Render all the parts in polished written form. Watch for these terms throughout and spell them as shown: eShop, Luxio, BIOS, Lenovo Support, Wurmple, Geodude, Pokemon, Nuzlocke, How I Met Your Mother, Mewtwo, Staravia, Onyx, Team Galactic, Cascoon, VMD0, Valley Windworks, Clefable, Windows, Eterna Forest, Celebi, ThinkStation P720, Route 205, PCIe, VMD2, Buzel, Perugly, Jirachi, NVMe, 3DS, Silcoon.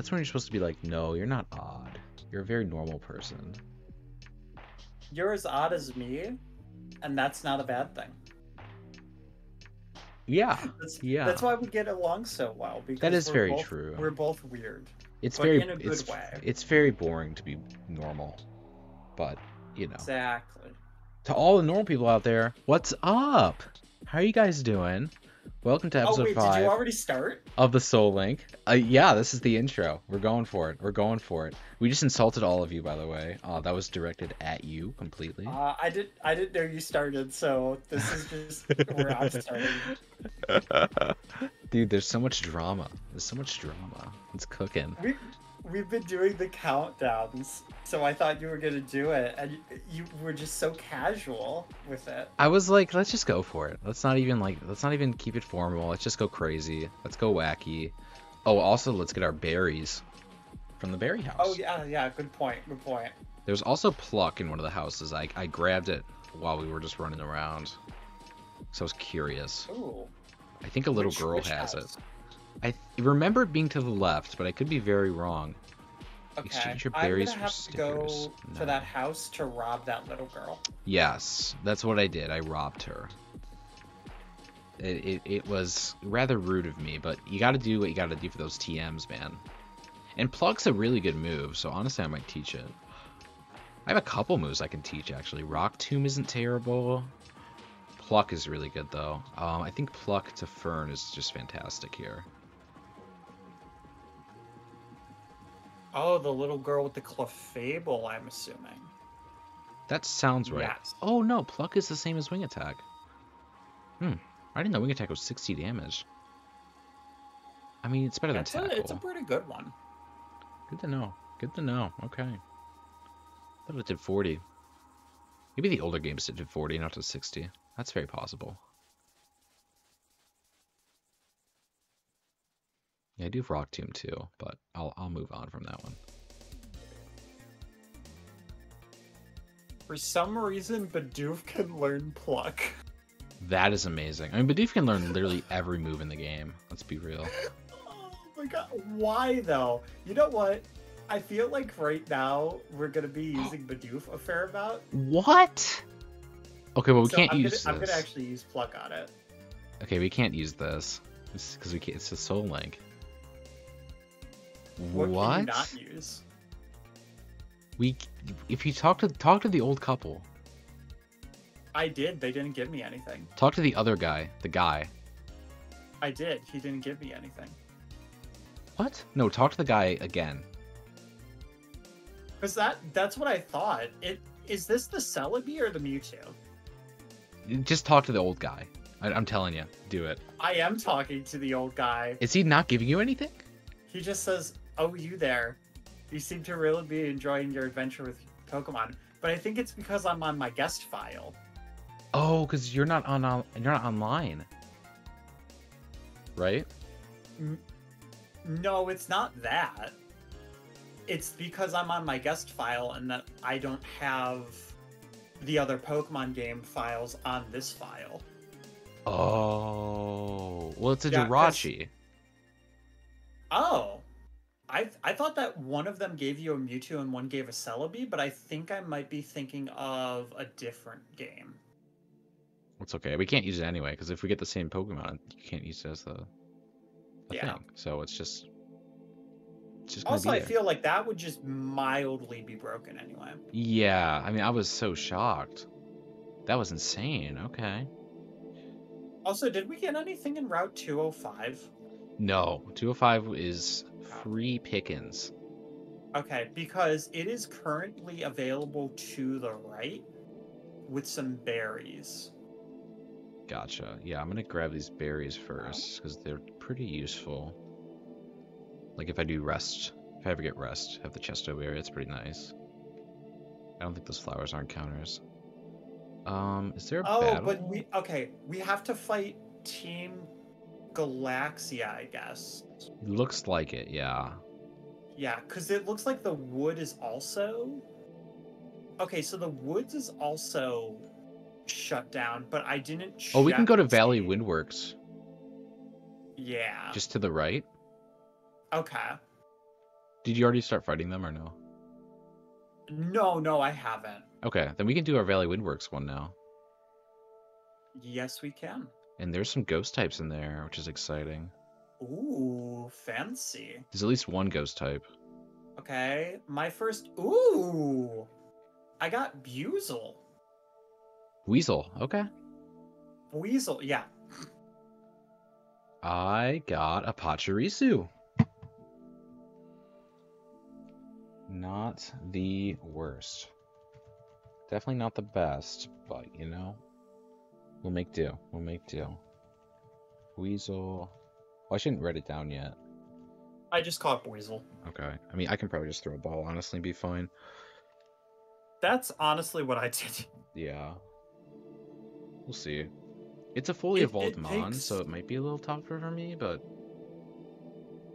That's when you're supposed to be like, no, you're not odd. You're a very normal person. You're as odd as me, and that's not a bad thing. Yeah, that's why we get along so well. Because that is very true. We're both weird. It's very in a good way. It's very boring to be normal, but you know. Exactly. To all the normal people out there, what's up? How are you guys doing? Welcome to episode 5. Did you already start? Of the Soul Link. Yeah, this is the intro. We're going for it. We're going for it. We just insulted all of you, by the way. That was directed at you completely. I didn't know you started, so this is just where I'm starting. Dude, there's so much drama. There's so much drama. It's cooking. We've been doing the countdowns, so I thought you were gonna do it, and you were just so casual with it. I was like, let's just go for it. Let's not even keep it formal. Let's just go crazy. Let's go wacky. Oh, also, let's get our berries from the berry house. Oh yeah, good point. Good point. There's also pluck in one of the houses. I grabbed it while we were just running around, so I was curious. Ooh. I think a little girl has it. I remember it being to the left, but I could be very wrong. Okay, exchange your berries for stickers. I'm gonna have to go to that house to rob that little girl. Yes, that's what I did. I robbed her. It was rather rude of me, but you gotta do what you gotta do for those TMs, man. And pluck's a really good move, so honestly I might teach it. I have a couple moves I can teach, actually. Rock Tomb isn't terrible. Pluck is really good, though. I think pluck to fern is just fantastic here. Oh, the little girl with the clefable, I'm assuming. That sounds right. Yes. Oh, no, pluck is the same as wing attack. Hmm. I didn't know wing attack was 60 damage. I mean, it's better than tackle. It's a pretty good one. Good to know. Good to know. Okay. I thought it did 40. Maybe the older games did 40, not to 60. That's very possible. Yeah, I do have Rock Tomb too, but I'll move on from that one. For some reason, Bidoof can learn pluck. That is amazing. I mean, Bidoof can learn literally every move in the game. Let's be real. Oh my god, why though? You know what? I feel like right now we're gonna be using Bidoof a fair amount. What? Okay, well I'm gonna actually use pluck on it. Okay, we can't use this because we can't. It's a Soul Link. What? Can you not use? If you talk to the old couple. I did. They didn't give me anything. Talk to the other guy. The guy. I did. He didn't give me anything. What? No, talk to the guy again. Cause that's what I thought. Is this the Celebi or the Mewtwo? Just talk to the old guy. I'm telling you, do it. I am talking to the old guy. Is he not giving you anything? He just says, "Oh, you there. You seem to really be enjoying your adventure with Pokemon." But I think it's because I'm on my guest file. Oh, because you're not on. You're not online, right? No, it's not that. It's because I'm on my guest file and that I don't have the other Pokemon game files on this file. Oh, well, it's a Jirachi. Oh, I thought that one of them gave you a Mewtwo and one gave a Celebi, but I think I might be thinking of a different game. It's okay. We can't use it anyway, because if we get the same Pokemon, you can't use it as the thing. So it's just... Also, I feel like that would just mildly be broken anyway. Yeah, I mean, I was so shocked. That was insane. Okay. Also, did we get anything in Route 205? No, 205 is free pickings. Okay, because it is currently available to the right with some berries. Gotcha. Yeah, I'm going to grab these berries first because they're pretty useful. Like if I do rest, if I ever get rest, have the chest over here, it's pretty nice. I don't think those flowers are encounters. Is there a battle? But we have to fight Team Galaxia, I guess. Looks like it, yeah. Yeah, because it looks like the wood is also... Okay, so the woods is also shut down, but I didn't check. Oh, we can go to Valley Windworks. Yeah. Just to the right? Okay. Did you already start fighting them or no? No, I haven't. Okay, then we can do our Valley Windworks one now. Yes, we can. And there's some ghost types in there, which is exciting. Ooh, fancy. There's at least one ghost type. Okay, my first... Ooh! I got Buzel. Weasel, okay. Weasel, yeah. I got a Pachirisu. Not the worst. Definitely not the best, but, you know, we'll make do. We'll make do. Weasel. Well, I shouldn't write it down yet. I just caught Weasel. Okay. I mean, I can probably just throw a ball, honestly, and be fine. That's honestly what I did. Yeah. We'll see. It's a fully evolved Mon, so it might be a little tougher for me, but...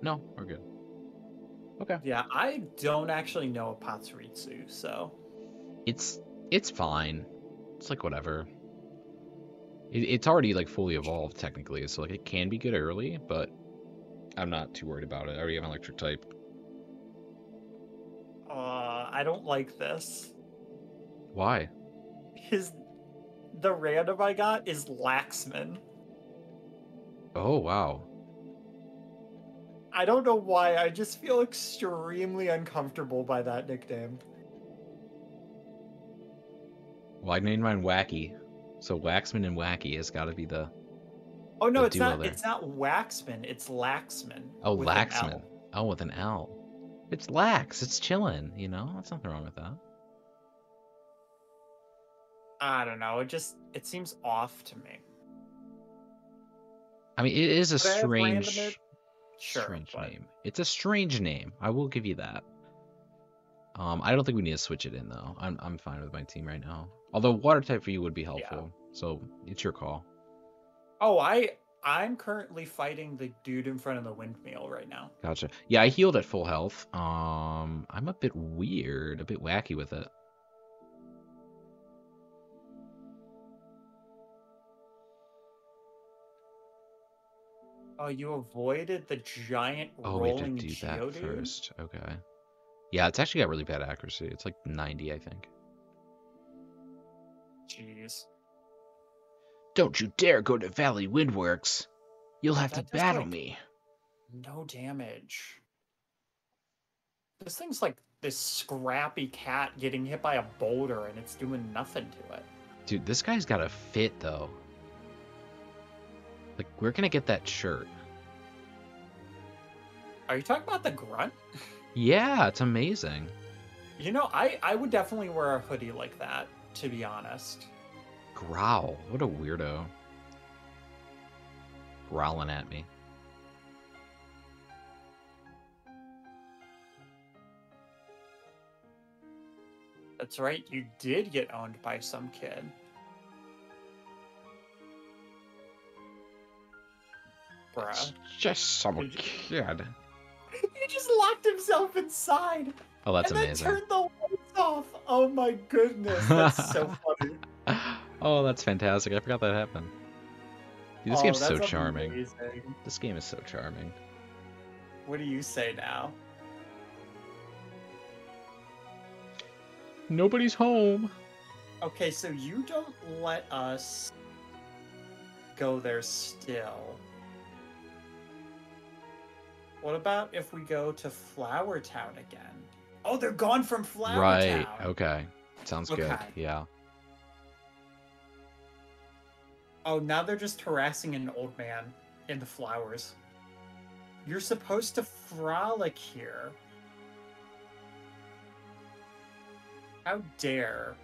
No, we're good. Okay. Yeah, I don't actually know a Patsuritsu, so... It's fine. It's like whatever. It's already like fully evolved technically, so like it can be good early, but I'm not too worried about it. I already have an electric type. I don't like this. Why? Because the random I got is Laxman. Oh wow. I don't know why. I just feel extremely uncomfortable by that nickname. Well, I named mine Wacky, so Waxman and Wacky has got to be the. Oh no, it's not. There. It's not Waxman. It's Laxman. Oh, Laxman. Oh, with an L. It's lax. It's chilling. You know, there's nothing wrong with that. I don't know. It seems off to me. I mean, it is a strange name. It's a strange name. I will give you that. I don't think we need to switch it in though. I'm fine with my team right now. Although water type for you would be helpful, yeah. So it's your call. Oh, I'm currently fighting the dude in front of the windmill right now. Gotcha. Yeah, I healed at full health. I'm a bit weird, a bit wacky with it. Oh, you avoided the giant rolling Geodude? Oh, we have to do that first. Okay. Yeah, it's actually got really bad accuracy. It's like 90, I think. Jeez. Don't you dare go to Valley Windworks. You'll have to battle me. No damage. This thing's like this scrappy cat getting hit by a boulder and it's doing nothing to it. Dude, this guy's got a fit though. Like, where can I get that shirt? Are you talking about the grunt? Yeah, it's amazing. You know, I would definitely wear a hoodie like that, to be honest. Growl. What a weirdo. Growling at me. That's right, you did get owned by some kid. Bruh. It's just some kid. He just locked himself inside. Oh, that's amazing. And then turned the lights off. Oh my goodness, that's so funny. Oh, that's fantastic. I forgot that happened. Dude, this game's so charming. Amazing. This game is so charming. What do you say now? Nobody's home. Okay, so you don't let us go there still. What about if we go to Flower Town again? Oh, they're gone from Flower Town. Right. Okay. Sounds good. Yeah. Oh, now they're just harassing an old man in the flowers. You're supposed to frolic here. How dare.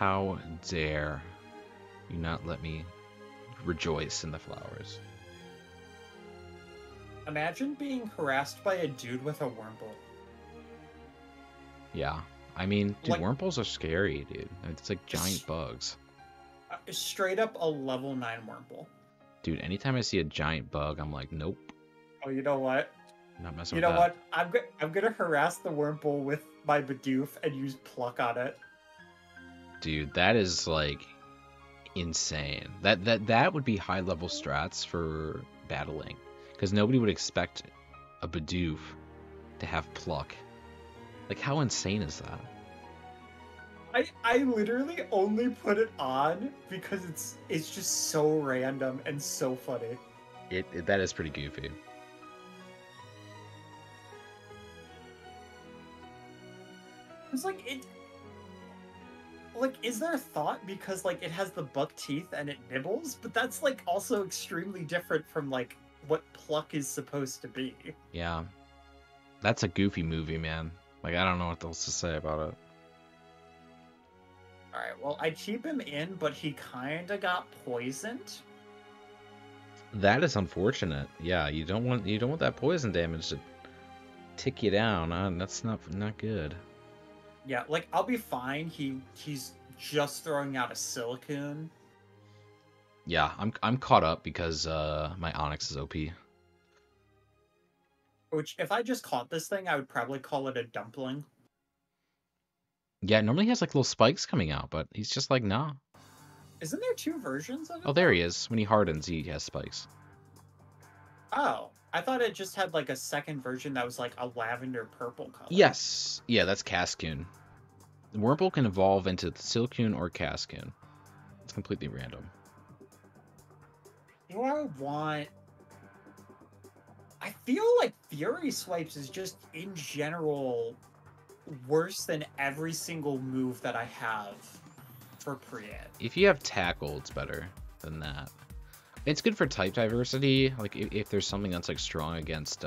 How dare you not let me rejoice in the flowers? Imagine being harassed by a dude with a Wurmple. Yeah, I mean, dude, like, Wurmples are scary, dude. It's like giant bugs. Straight up a level 9 Wurmple. Dude, anytime I see a giant bug, I'm like, nope. Oh, you know what? I'm not messing with that. You know what? I'm gonna harass the Wurmple with my Bidoof and use Pluck on it. Dude, that is like insane. That would be high level strats for battling, because nobody would expect a Bidoof to have pluck. Like, how insane is that? I literally only put it on because it's just so random and so funny. That is pretty goofy. It's like is there a thought because like it has the buck teeth and it nibbles, but that's like also extremely different from like what pluck is supposed to be. Yeah. That's a goofy movie, man. Like, I don't know what else to say about it. Alright, well, I keep him in, but he kinda got poisoned. That is unfortunate. Yeah, you don't want that poison damage to tick you down. That's not good. Yeah, like, I'll be fine. He's just throwing out a silicone. Yeah, I'm caught up because my Onyx is OP. Which, if I just caught this thing, I would probably call it a dumpling. Yeah, normally he has, like, little spikes coming out, but he's just like, nah. Isn't there two versions of it? Oh, there he is. When he hardens, he has spikes. Oh. I thought it just had, like, a second version that was, like, a lavender purple color. Yes. Yeah, that's Cascoon. Wurmple can evolve into Silcoon or Cascoon. It's completely random. Do I want... I feel like Fury Swipes is just, in general... worse than every single move that I have for Priet. If you have Tackle, it's better than that. It's good for type diversity, like if there's something that's like strong against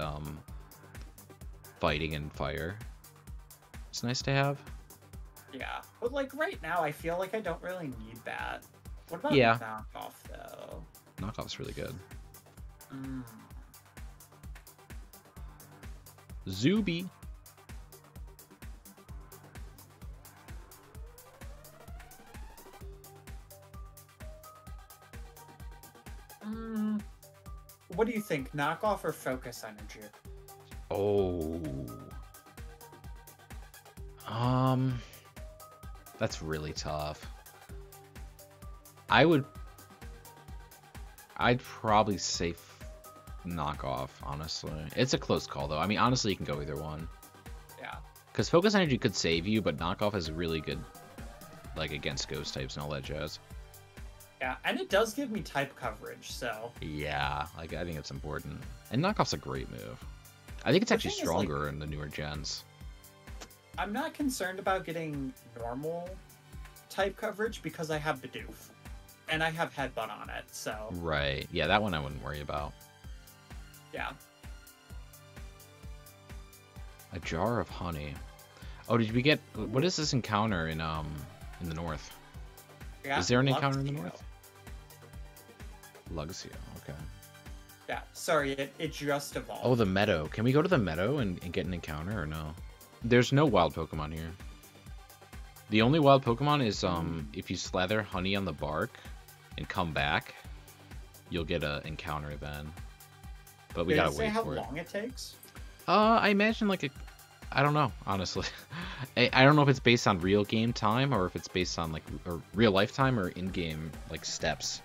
fighting and fire. It's nice to have. Yeah, but like right now I feel like I don't really need that. What about Knockoff though? Knockoff's really good. Mm. Zuby. What do you think, knockoff or focus energy? Oh. That's really tough. I'd probably say knockoff, honestly. It's a close call, though. I mean, honestly, you can go either one. Yeah. Because focus energy could save you, but knockoff is really good, like, against ghost types and all that jazz. Yeah, and it does give me type coverage, so... Yeah, like, I think it's important. And Knockoff's a great move. I think it's actually stronger like, in the newer gens. I'm not concerned about getting normal type coverage because I have Bidoof. And I have Headbutt on it, so... Right. Yeah, that one I wouldn't worry about. Yeah. A jar of honey. Oh, did we get... What is this encounter in the north? Yeah, is there an encounter in the north? Luxio, okay. Yeah, sorry, it just evolved. Oh, the meadow. Can we go to the meadow and get an encounter or no? There's no wild Pokemon here. The only wild Pokemon is if you slather honey on the bark and come back, you'll get an encounter then. But we gotta wait for it. Did it say how long it takes? I imagine like a... I don't know, honestly. I don't know if it's based on real game time or if it's based on like real life time or in-game like steps.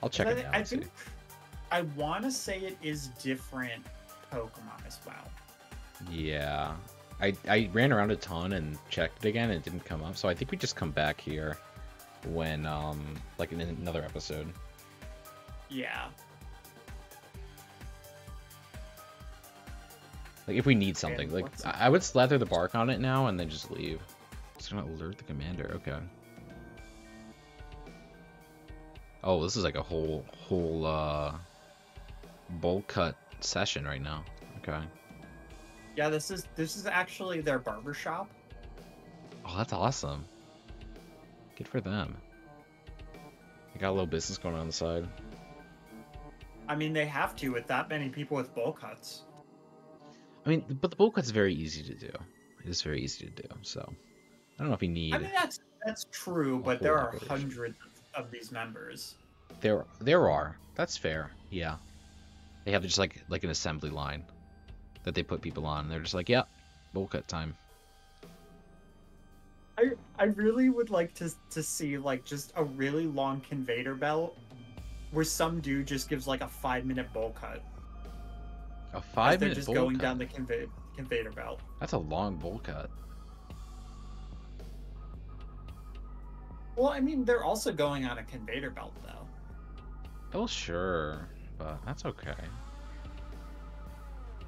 I'll check it out. I think I want to say it is different Pokemon as well. Yeah, I ran around a ton and checked it again. And it didn't come up, so I think we just come back here when like in another episode. Yeah. Like, if we need something, like, I would slather the bark on it now and then just leave. It's gonna alert the commander, okay. Oh, this is like a whole, bowl cut session right now, okay. Yeah, this is actually their barbershop. Oh, that's awesome. Good for them. They got a little business going on the side. I mean, they have to with that many people with bowl cuts. I mean, but the bowl cut's very easy to do. It is very easy to do, so... I don't know if you need... I mean, that's true, but there are hundreds of these members. There are. That's fair, yeah. They have just, like an assembly line that they put people on, and they're just like, yeah, bowl cut time. I really would like to see like just a really long conveyor belt where some dude just gives like a 5-minute bowl cut. A 5-minute just bowl going cut? Down the conveyor belt. That's a long bowl cut. Well, I mean, they're also going on a conveyor belt, though. Oh, sure. But that's okay.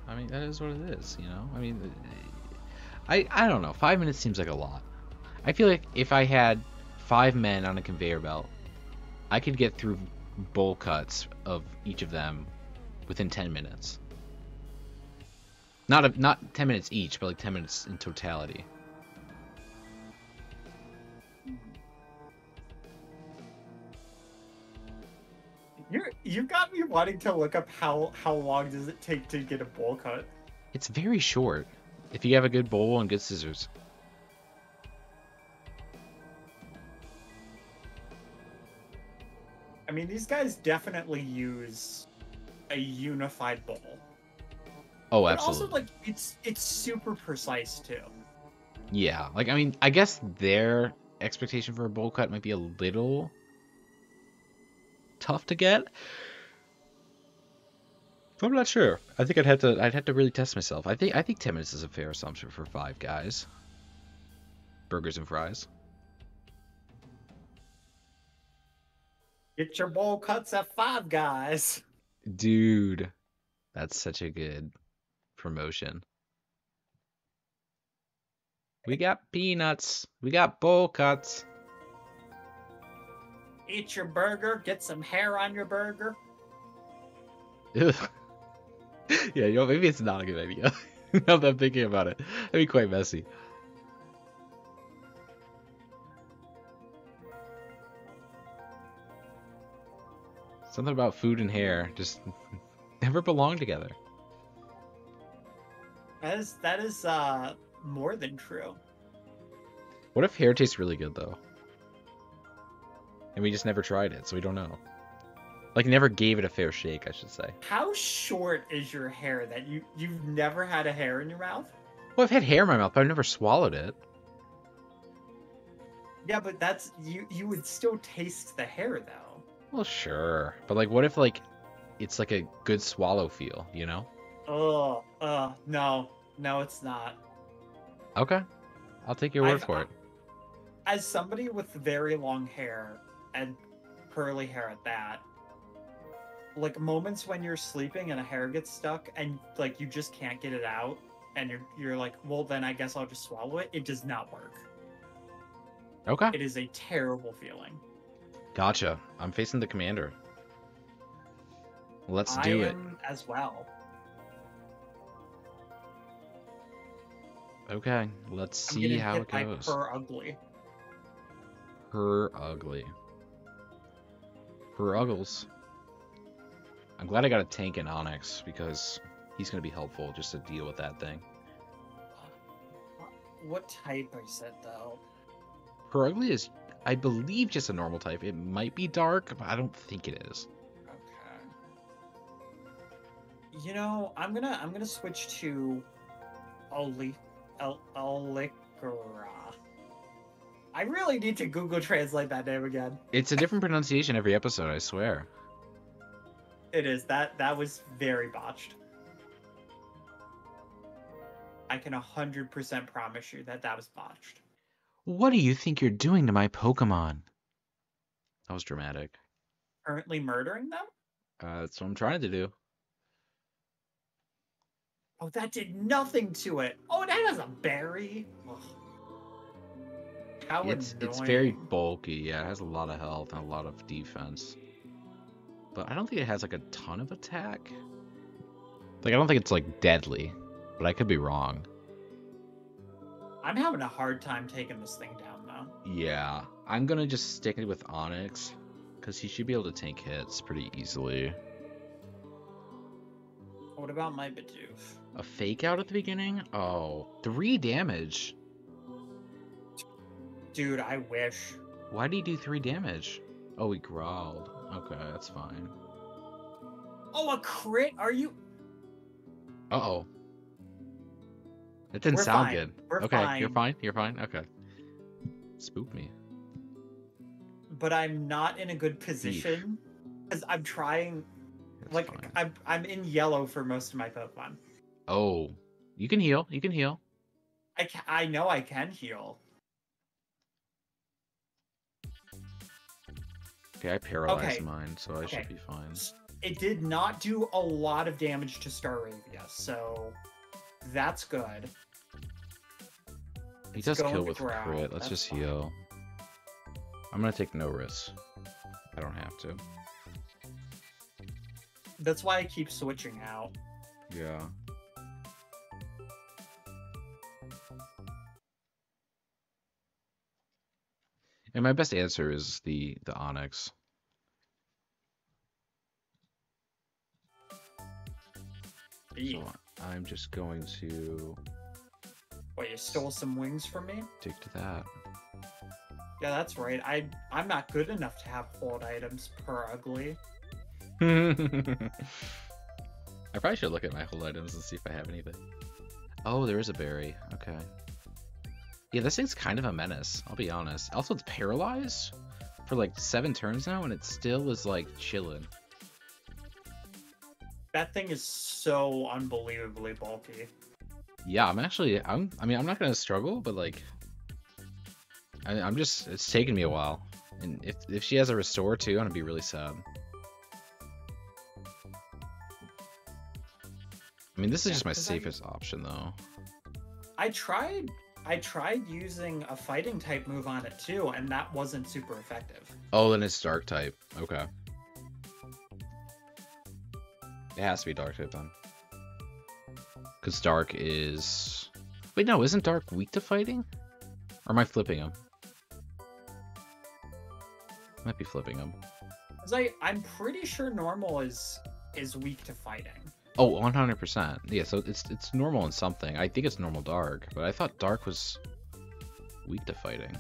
I mean, that is what it is, you know? I mean, I don't know. 5 minutes seems like a lot. I feel like if I had 5 men on a conveyor belt, I could get through bowl cuts of each of them within 10 minutes. Not 10 minutes each, but like 10 minutes in totality. You got me wanting to look up how long does it take to get a bowl cut. It's very short, if you have a good bowl and good scissors. I mean, these guys definitely use a unified bowl. Oh, absolutely. But also, like, it's super precise too. Yeah, like, I mean, I guess their expectation for a bowl cut might be a little tough to get. I'm not sure. I think I'd have to really test myself. I think 10 minutes is a fair assumption for 5 guys. Burgers and fries. Get your bowl cuts at 5 Guys. Dude, that's such a good promotion. We got peanuts. We got bowl cuts. Eat your burger. Get some hair on your burger. Yeah, you know, maybe it's not a good idea. Now that I'm thinking about it, that'd be quite messy. Something about food and hair just never belong together. That is more than true. What if hair tastes really good, though? And we just never tried it, so we don't know. Like, never gave it a fair shake, I should say. How short is your hair that you've never had a hair in your mouth? Well, I've had hair in my mouth, but I've never swallowed it. Yeah, but that's... You would still taste the hair, though. Well, sure, but like, what if like, it's like a good swallow feel, you know? Oh, no, it's not. Okay, I'll take your word for it. As somebody with very long hair and curly hair at that, like moments when you're sleeping and a hair gets stuck and like you just can't get it out, and you're like, well, then I guess I'll just swallow it. It does not work. Okay. It is a terrible feeling. Gotcha. I'm facing the commander. Let's do it. I am as well. Okay, let's see how it goes. Her ugly. Her ugly. Her uggles. I'm glad I got a tank in Onyx because he's going to be helpful just to deal with that thing. What type is it, though? Her ugly is... I believe just a normal type. It might be dark, but I don't think it is. Okay. You know, I'm gonna switch to Olicra. I really need to Google Translate that name again. It's a different pronunciation every episode, I swear. It is. That was very botched. I can 100% promise you that was botched. What do you think you're doing to my Pokemon? That was dramatic. Currently murdering them? That's what I'm trying to do. Oh, that did nothing to it. Oh, that has a berry. Ugh. How it's very bulky. Yeah, it has a lot of health and a lot of defense. But I don't think it has like a ton of attack. Like, I don't think it's like deadly, but I could be wrong. I'm having a hard time taking this thing down, though. Yeah. I'm going to just stick it with Onyx, because he should be able to tank hits pretty easily. What about my Bidoof? A fake out at the beginning? Oh, 3 damage. Dude, I wish. Why did he do 3 damage? Oh, he growled. Okay, that's fine. Oh, a crit? Are you... Uh-oh. It didn't sound good. We're okay, fine. You're fine. Okay. spook me. But I'm not in a good position because I'm trying. That's like fine. I'm in yellow for most of my Pokemon. Oh, you can heal. You can heal. I know I can heal. Okay, I paralyzed mine, so I should be fine. It did not do a lot of damage to Staravia, so that's good. He does kill with crit. Let's just heal. I'm going to take no risks. I don't have to. That's why I keep switching out. Yeah. And my best answer is the Onyx. So I'm just going to... Wait, you stole some wings from me? Stick to that. Yeah, that's right. I'm not good enough to have hold items per ugly. I probably should look at my hold items and see if I have anything. Oh, there is a berry. Okay. Yeah, this thing's kind of a menace, I'll be honest. Also, it's paralyzed for like 7 turns now, and it still is like chilling. That thing is so unbelievably bulky. Yeah, I mean, I'm not gonna struggle, but like, I'm just, it's taken me a while. And if she has a restore too, I'm gonna be really sad. I mean, this is just my safest option though. I tried using a fighting type move on it too, and that wasn't super effective. Oh, then it's dark type. Okay. It has to be dark type then. Because dark is... Wait, no, isn't dark weak to fighting? Or am I flipping him? Might be flipping him. Because I'm pretty sure normal is weak to fighting. Oh, 100%. Yeah, so it's normal in something. I think it's normal dark, but I thought dark was weak to fighting.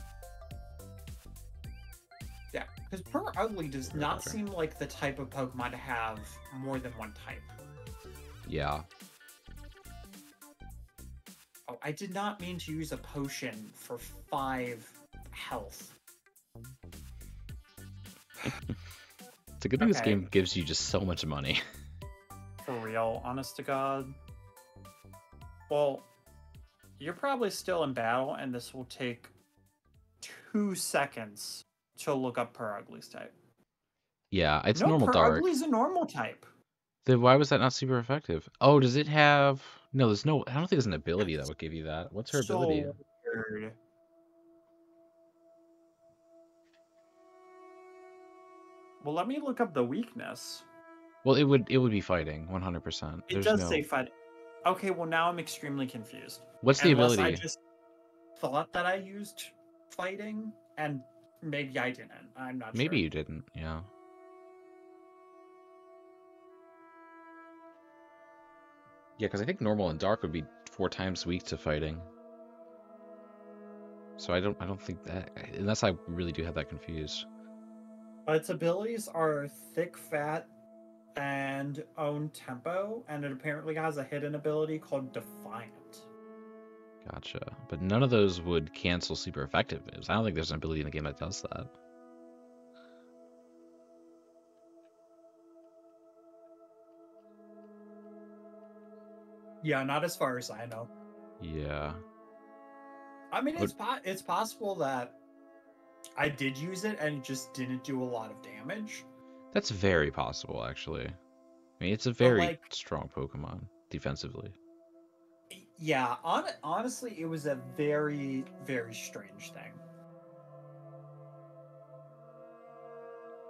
Yeah, because Perugly does not seem like the type of Pokemon to have more than one type. Yeah. Oh, I did not mean to use a potion for 5 health. It's a good thing this game gives you just so much money. For real, honest to God. Well, you're probably still in battle, and this will take 2 seconds to look up Perugly's type. Yeah, it's normal dark. Perugly's a normal type. Then why was that not super effective? Oh, does it have... No, there's no... I don't think there's an ability that would give you that. What's her ability? Weird. Well, let me look up the weakness. Well, it would be fighting, 100%. It does say fighting. Okay, well now I'm extremely confused. What's the ability? I just thought that I used fighting, and maybe I didn't. I'm not sure. Maybe you didn't, yeah. Yeah, because I think normal and dark would be 4 times weak to fighting. So I don't think that, unless I really do have that confused. Its abilities are thick, fat, and own tempo, and it apparently has a hidden ability called Defiant. Gotcha. But none of those would cancel super effective moves. I don't think there's an ability in the game that does that. Yeah, not as far as I know. Yeah. I mean, it's possible that I did use it and it just didn't do a lot of damage. That's very possible, actually. I mean, it's a very strong Pokemon, defensively. Yeah, honestly, it was a very, very strange thing.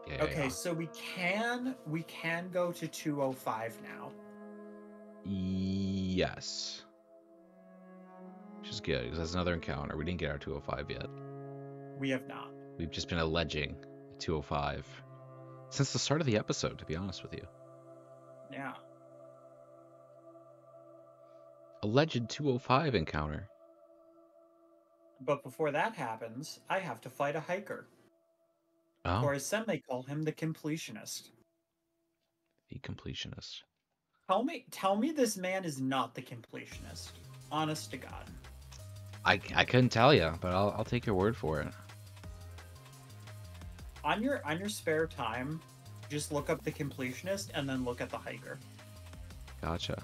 Yeah, okay, so we can go to 205 now. Yes. Which is good, because that's another encounter. We didn't get our 205 yet. We have not. We've just been alleging 205. Since the start of the episode, to be honest with you. Yeah. Alleged 205 encounter. But before that happens, I have to fight a hiker. Oh. Or as some may call him, the completionist. The completionist. Tell me this man is not the completionist. Honest to God. I couldn't tell you, but I'll take your word for it. On your spare time, just look up the completionist and then look at the hiker. Gotcha.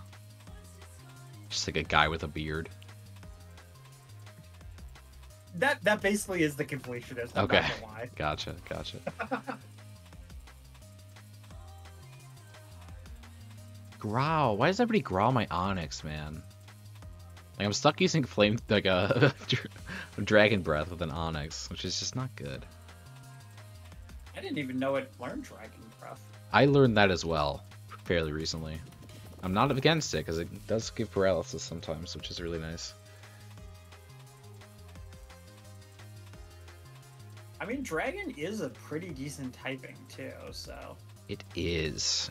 Just like a guy with a beard. That basically is the completionist. I'm okay. Not gonna lie. Gotcha. Growl. Why does everybody growl my Onyx, man? Like, I'm stuck using flame, like a dragon breath with an Onyx, which is just not good. I didn't even know it learned dragon breath. I learned that as well, fairly recently. I'm not against it because it does give paralysis sometimes, which is really nice. I mean, dragon is a pretty decent typing too, so. It is.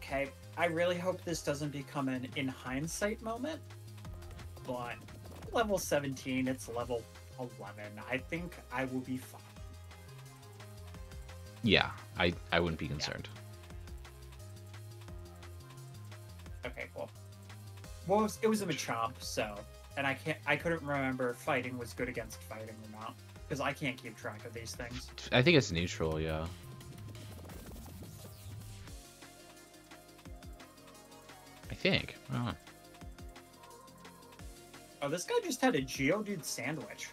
Okay, I really hope this doesn't become an in hindsight moment, but level 17, it's level 11. I think I will be fine. Yeah, I wouldn't be concerned. Yeah. Okay, cool. Well, it was a Machomp, so, and I couldn't remember if fighting was good against fighting or not, because I can't keep track of these things. I think it's neutral, yeah. I think. Oh. Oh, this guy just had a Geodude sandwich.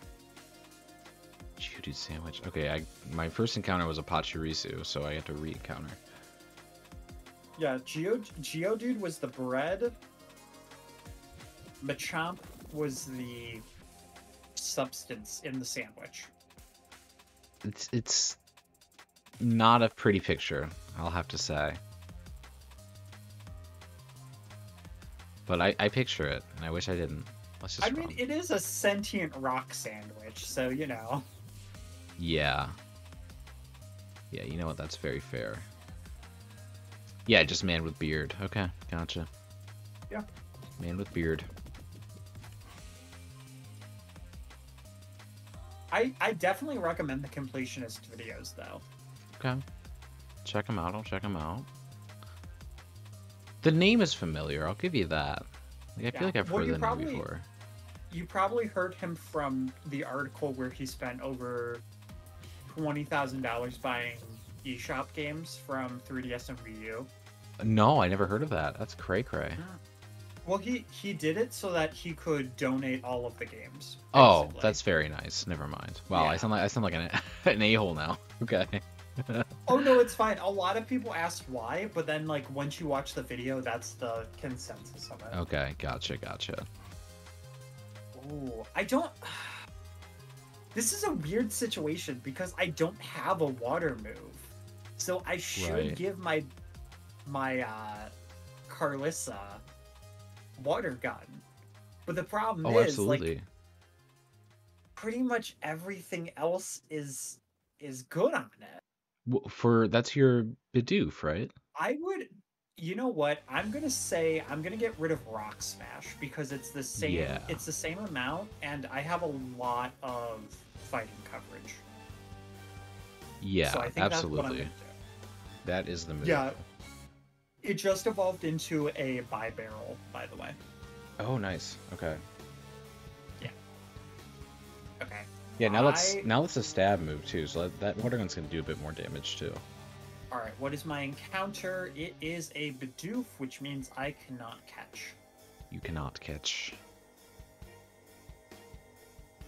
Geodude sandwich. Okay, my first encounter was a Pachirisu, so I had to re-encounter. Yeah, Geodude was the bread. Machamp was the substance in the sandwich. It's not a pretty picture, I'll have to say. But I picture it, and I wish I didn't. That's just wrong. I mean, it is a sentient rock sandwich, so, you know. Yeah. Yeah, you know what? That's very fair. Yeah, just man with beard. Okay, gotcha. Yeah. Man with beard. I definitely recommend the completionist videos, though. Okay. Check them out. I'll check them out. The name is familiar, I'll give you that. Like, I feel like I've heard the name before. You probably heard him from the article where he spent over $20,000 buying eShop games from 3DS and Wii U. No, I never heard of that. That's cray-cray. Yeah. Well, he did it so that he could donate all of the games. Oh, basically. That's very nice. Never mind. Wow, yeah. I sound like an a-hole now. Okay. Oh no, it's fine. A lot of people ask why, but then like once you watch the video, that's the consensus of it. Okay, gotcha. Oh, I don't. This is a weird situation because I don't have a water move, so I should give my Carlissa water gun, but the problem is absolutely. Like pretty much everything else is good on it. That's your Bidoof, right? I would, you know what? I'm gonna say I'm gonna get rid of Rock Smash because it's the same. Yeah. It's the same amount, and I have a lot of fighting coverage. Yeah, so I think absolutely. That's what I'm gonna do. That is the move. Yeah, it just evolved into a bi-barrel, by the way. Oh, nice. Okay. Yeah. Okay. Yeah, now that's a stab move too, so that water gun's gonna do a bit more damage too. Alright, what is my encounter? It is a Bidoof, which means I cannot catch. You cannot catch.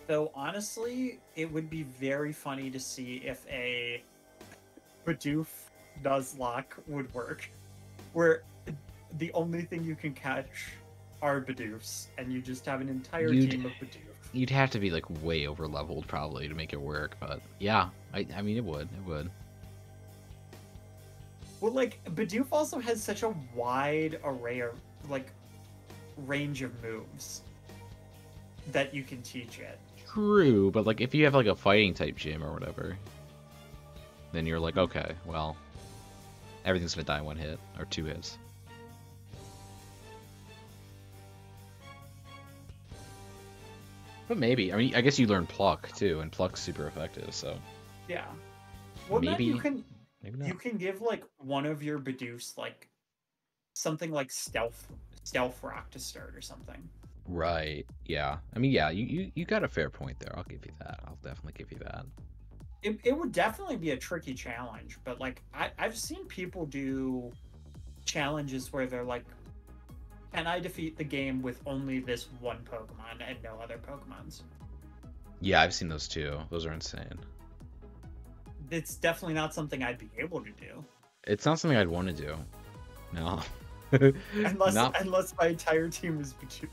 Though honestly, it would be very funny to see if a Bidoof Nuzlocke would work. Where the only thing you can catch are Bidoofs, and you just have an entire team of Bidoofs. You'd have to be like way over leveled probably to make it work, but yeah, I mean it would. Well, like Bidoof also has such a wide array of like range of moves that you can teach it. True, but like if you have like a fighting type gym or whatever, then you're like, okay, well, everything's gonna die one hit or two hits. But maybe. I mean, I guess you learn Pluck, too, and Pluck's super effective, so... Yeah. Well, maybe you can give, like, one of your Bidoofs, like, something like stealth rock to start or something. Right. Yeah. I mean, yeah, you got a fair point there. I'll give you that. I'll definitely give you that. It would definitely be a tricky challenge, but like I've seen people do challenges where they're like, can I defeat the game with only this one Pokemon and no other Pokemons? Yeah, I've seen those too. Those are insane. It's definitely not something I'd be able to do. It's not something I'd want to do. No. unless my entire team was Bidoof.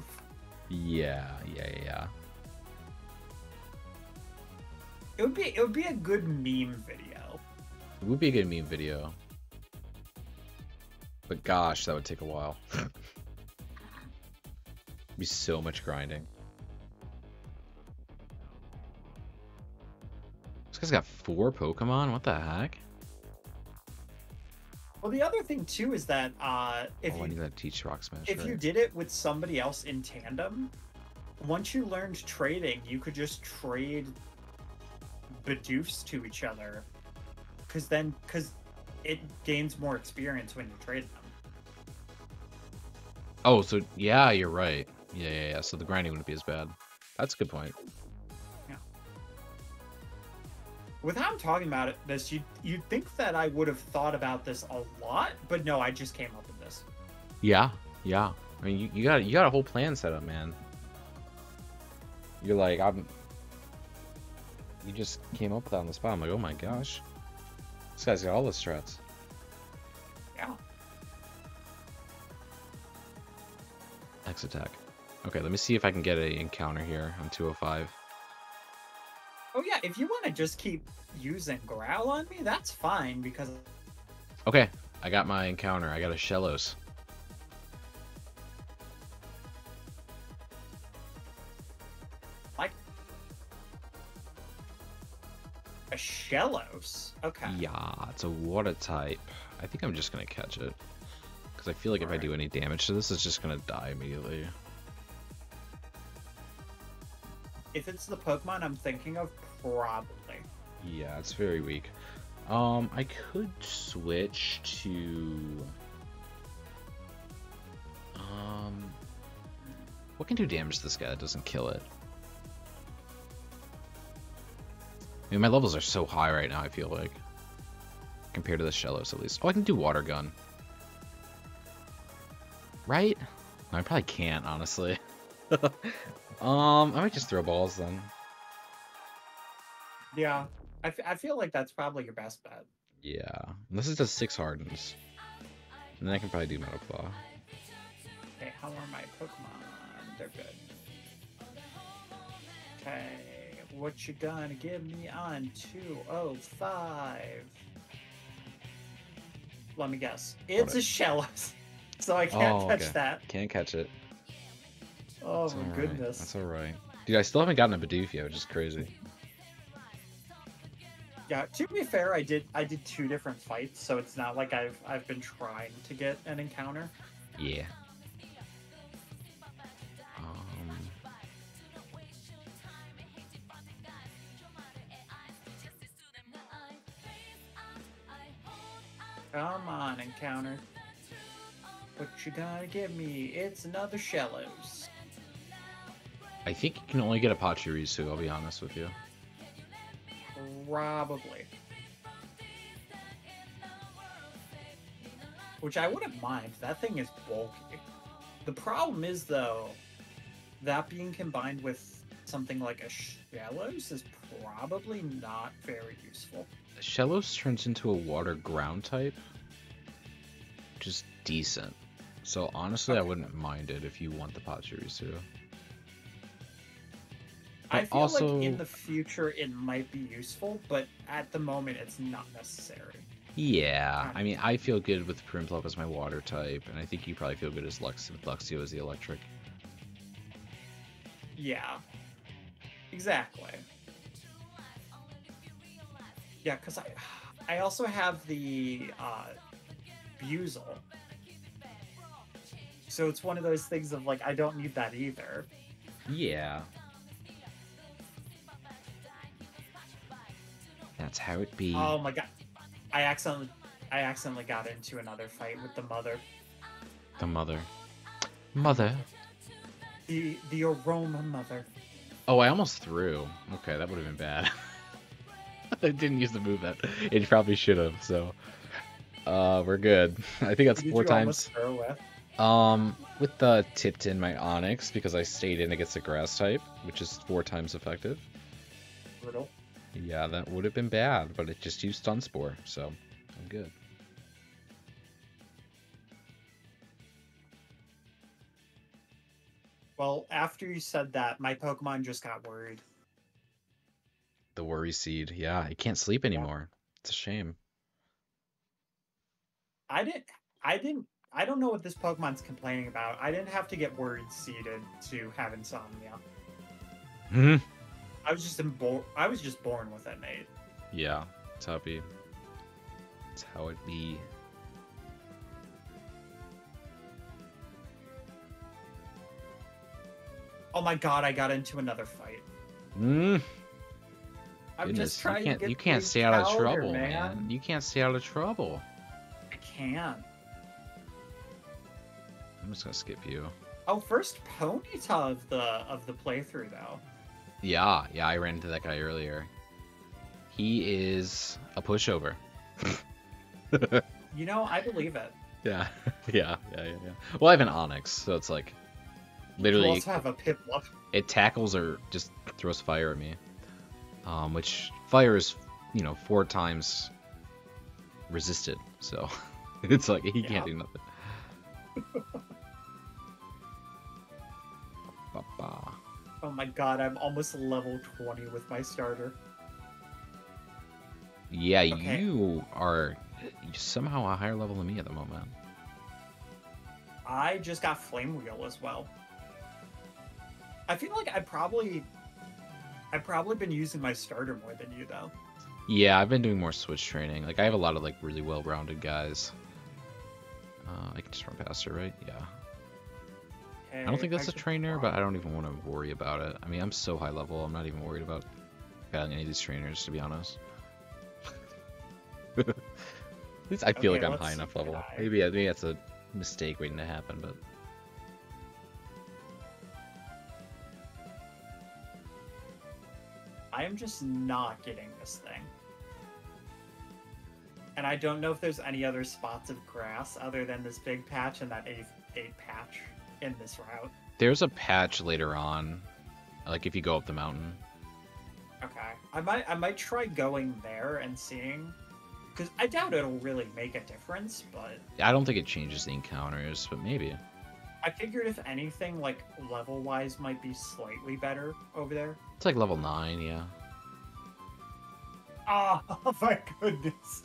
Yeah. It would be a good meme video. It would be a good meme video. But gosh, that would take a while. It'd be so much grinding. This guy's got 4 Pokemon? What the heck? Well, the other thing too is that if you did it with somebody else in tandem, once you learned trading, you could just trade Bidoofs to each other, because it gains more experience when you trade them. Oh, so yeah, you're right. Yeah. So the grinding wouldn't be as bad. That's a good point. With how I'm talking about it, this, you'd think that I would have thought about this a lot, but no, I just came up with this. Yeah. I mean, you got a whole plan set up, man. You're like, you just came up with that on the spot. I'm like, oh my gosh, this guy's got all the strats. Yeah. X attack. Okay, let me see if I can get an encounter here on 205. Oh yeah, if you want to just keep using growl on me, that's fine, because... Okay, I got my encounter. I got a Shellos. Like... a Shellos? Okay. Yeah, it's a water type. I think I'm just going to catch it, because I feel like if I do any damage to this, it's just going to die immediately. If it's the Pokemon I'm thinking of, probably. Yeah, it's very weak. I could switch to... what can do damage to this guy that doesn't kill it? I mean, my levels are so high right now, I feel like. Compared to the Shellos, at least. Oh, I can do Water Gun. Right? No, I probably can't, honestly. I might just throw balls then. Yeah, I feel like that's probably your best bet. Yeah, unless it does 6 hardens, and then I can probably do Metal Claw. Okay, how are my Pokemon? They're good. Okay, what you gonna give me on 205? Let me guess. It's a Shellos, so I can't catch that. Can't catch it. Oh my goodness. That's alright. Dude, I still haven't gotten a Bidoof yet, which is crazy. Yeah, to be fair, I did 2 different fights, so it's not like I've been trying to get an encounter. Yeah. Come on, encounter. What you gotta give me? It's another Shellos. I think you can only get a Pachirisu, I'll be honest with you. Probably. Which I wouldn't mind. That thing is bulky. The problem is, though, that being combined with something like a Shellos is probably not very useful. Shellos turns into a water ground type, which is decent. So honestly, I wouldn't mind it if you want the Pachirisu. I feel also, like in the future it might be useful, but at the moment it's not necessary. Yeah, I mean, I feel good with Primplup as my water type, and I think you probably feel good as Luxio as the electric. Yeah, exactly. Yeah, because I also have the Buzel. So it's one of those things of like, I don't need that either. Yeah. That's how it be. Oh my god. I accidentally got into another fight with the mother. The mother. Mother. The aroma mother. Oh, I almost threw. Okay, that would have been bad. I didn't use the move that it probably should have, so we're good. I think that's four times. With the tipped in my Onyx, because I stayed in against the grass type, which is 4 times effective. Brutal. Yeah, that would have been bad, but it just used Stun Spore, so I'm good. Well, after you said that, my Pokemon just got worried. The worry seed. Yeah, he can't sleep anymore. Yeah. It's a shame. I don't know what this Pokemon's complaining about. I didn't have to get worried seeded to have insomnia. Mm-hmm. I was just born with that, mate. Yeah, it's how it be. It's how it be. Oh my god, I got into another fight. Mm. I'm goodness, just trying to get you can't stay out of trouble, man. You can't stay out of trouble. I can. I'm just gonna skip you. Oh, first Ponyta of the playthrough though. Yeah, yeah, I ran into that guy earlier. He is a pushover. You know, I believe it. Yeah. Yeah. Well, I have an Onyx, so it's like literally. You also have a Piplup. It tackles or just throws fire at me. Which fire is, you know, 4 times resisted, so it's like he can't do nothing. Oh my god, I'm almost level 20 with my starter. Yeah, okay. You are somehow a higher level than me at the moment. I just got Flame Wheel as well. I feel like I've probably been using my starter more than you, though. Yeah, I've been doing more switch training. Like, I have a lot of, like, really well-rounded guys. I can just run past her, right? Yeah. Hey, I don't think that's a trainer, but I don't even want to worry about it. I mean, I'm so high level, I'm not even worried about battling any of these trainers, to be honest. At least I feel like I'm high enough level. Maybe that's a mistake waiting to happen, but... I am just not getting this thing. And I don't know if there's any other spots of grass other than this big patch and that 8 patch in this route. There's a patch later on, like if you go up the mountain. Okay. I might try going there and seeing, because I doubt it'll really make a difference, but... I don't think it changes the encounters, but maybe. I figured if anything, like, level-wise might be slightly better over there. It's like level 9, yeah. Oh, my goodness.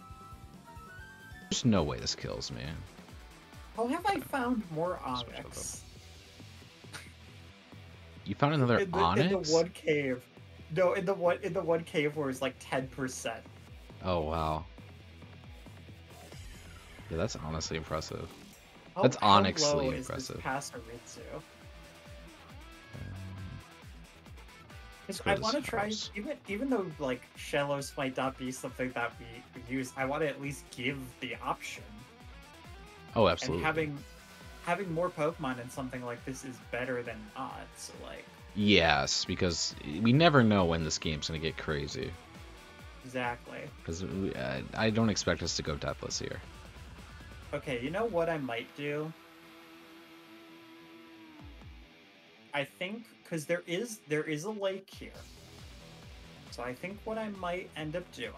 There's no way this kills me. Oh, have I found more Onyx? You found another Onyx? In the one cave. No, in the one cave where it's like 10%. Oh, wow. Yeah, that's honestly impressive. That's honestly impressive. Past Aritsu. I want to try, even though like Shellos might not be something that we use, I want to at least give the option. Oh, absolutely. And having more Pokemon in something like this is better than not. So like. Yes, because we never know when this game's gonna get crazy. Exactly. Because I don't expect us to go deathless here. Okay, you know what I might do? I think, because there is a lake here. So I think what I might end up doing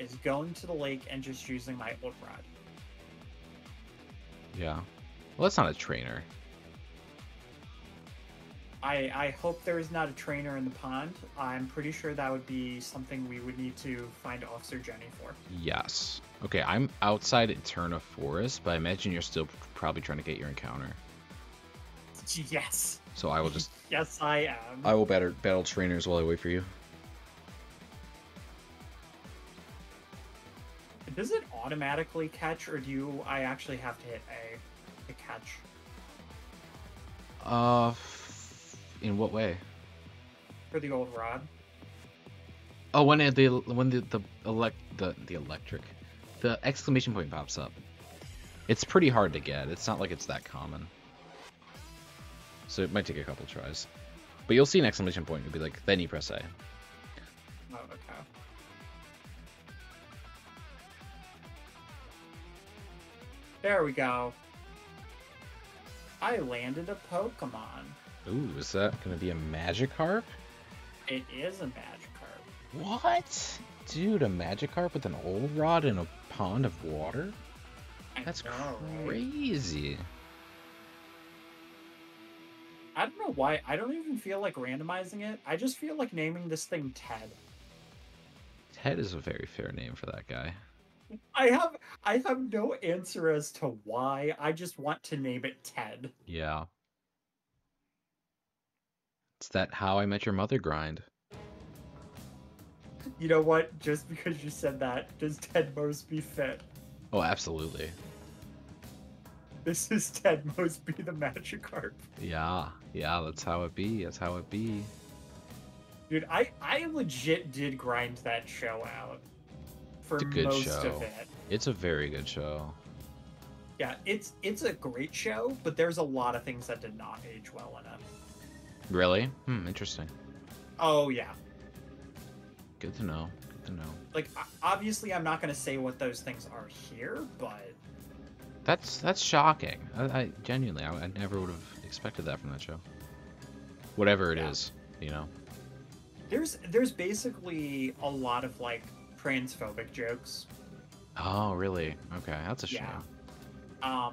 is going to the lake and just using my old rod. Yeah. Well, that's not a trainer. I hope there is not a trainer in the pond. I'm pretty sure that would be something we would need to find Officer Jenny for. Yes. Okay, I'm outside Eterna Forest, but I imagine you're still probably trying to get your encounter. Yes. So I will just... Yes, I am. I will battle trainers while I wait for you. Does it automatically catch, or I actually have to hit A to catch? In what way? For the old rod. Oh, when the electric, the exclamation point pops up. It's pretty hard to get. It's not like it's that common. So it might take a couple tries. But you'll see an exclamation point. You'll be like, then you press A. Oh, okay. There we go. I landed a Pokemon. Ooh, is that going to be a Magikarp? It is a Magikarp. What? Dude, a Magikarp with an old rod in a pond of water? That's crazy. I don't know why. I don't even feel like randomizing it. I just feel like naming this thing Ted. Ted is a very fair name for that guy. I have no answer as to why. I just want to name it Ted. Yeah. It's that How I Met Your Mother grind. You know what? Just because you said that, does Ted Mosby fit? Oh, absolutely. This is Ted Mosby the Magikarp. Yeah. Yeah, that's how it be. That's how it be. Dude, I legit did grind that show out. It's a good show. It's a very good show. Yeah, it's a great show, but there's a lot of things that did not age well enough. Really? Hmm, interesting. Oh, yeah. Good to know. Good to know. Like, obviously, I'm not going to say what those things are here, but... That's shocking. I genuinely never would have expected that from that show. Whatever it is, you know. There's basically a lot of, like, transphobic jokes. Oh, really? Okay, that's a shame. Yeah.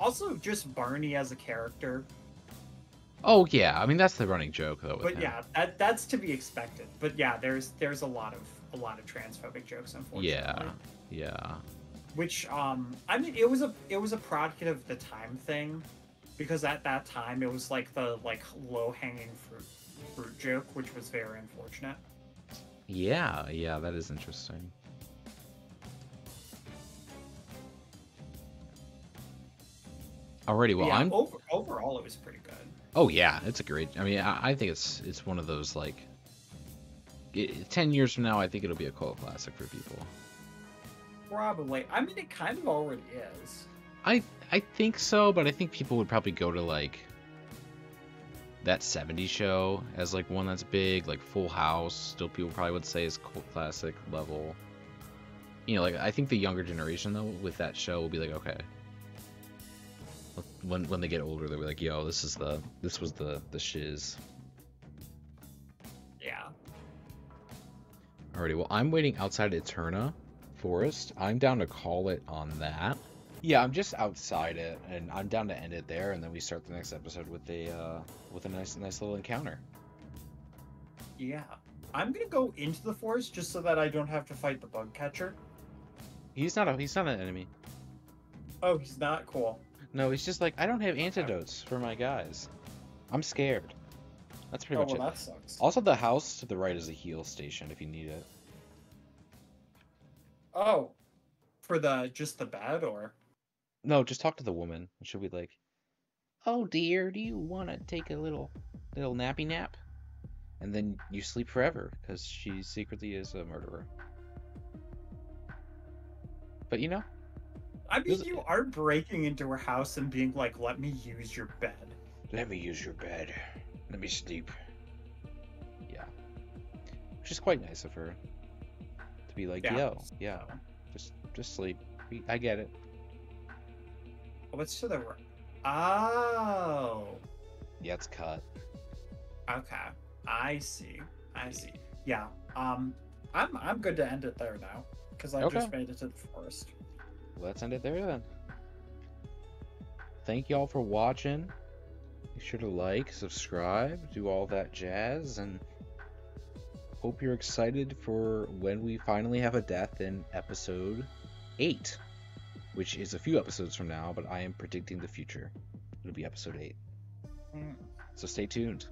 Also, just Barney as a character. Oh yeah, I mean that's the running joke though. But yeah, that's to be expected. But yeah, there's a lot of transphobic jokes, unfortunately. Yeah, yeah. Which I mean it was a product of the time thing, because at that time it was like the low hanging fruit joke, which was very unfortunate. Yeah, yeah, that is interesting. Alrighty, well, yeah, overall it was pretty good. Oh yeah, it's a great. I mean, I think it's one of those like. 10 years from now, I think it'll be a cult classic for people. Probably. I mean, it kind of already is. I think so, but I think people would probably go to like. That 70s show as like one that's big, like Full House, still people probably would say is cult classic level. You know, like I think the younger generation though with that show will be like, okay. When they get older, they'll be like, yo, this was the shiz. Yeah. Alrighty, well I'm waiting outside Eterna Forest. I'm down to call it on that. Yeah, I'm just outside it, and I'm down to end it there, and then we start the next episode with a nice little encounter. Yeah, I'm gonna go into the forest just so that I don't have to fight the bug catcher. He's not an enemy. Oh, he's not? Cool. No, he's just like, I don't have antidotes for my guys. I'm scared. That's pretty much it. Oh, well, that sucks. Also, the house to the right is a heal station if you need it. Oh, for just the bed or? No, just talk to the woman. She'll be like, "Oh dear, do you want to take a little nappy nap?" And then you sleep forever because she secretly is a murderer. But you know, I mean, you are breaking into her house and being like, "Let me use your bed. Let me use your bed. Let me sleep." Yeah, which is quite nice of her to be like, yeah. "Yo, yeah, just sleep. I get it." What's to the right? Oh. Yeah, it's cut. Okay. I see. I see. Yeah. I'm good to end it there now, because I've just made it to the forest. Let's end it there then. Thank y'all for watching. Make sure to like, subscribe, do all that jazz, and hope you're excited for when we finally have a death in episode 8. Which is a few episodes from now, but I am predicting the future. It'll be episode 8. So stay tuned.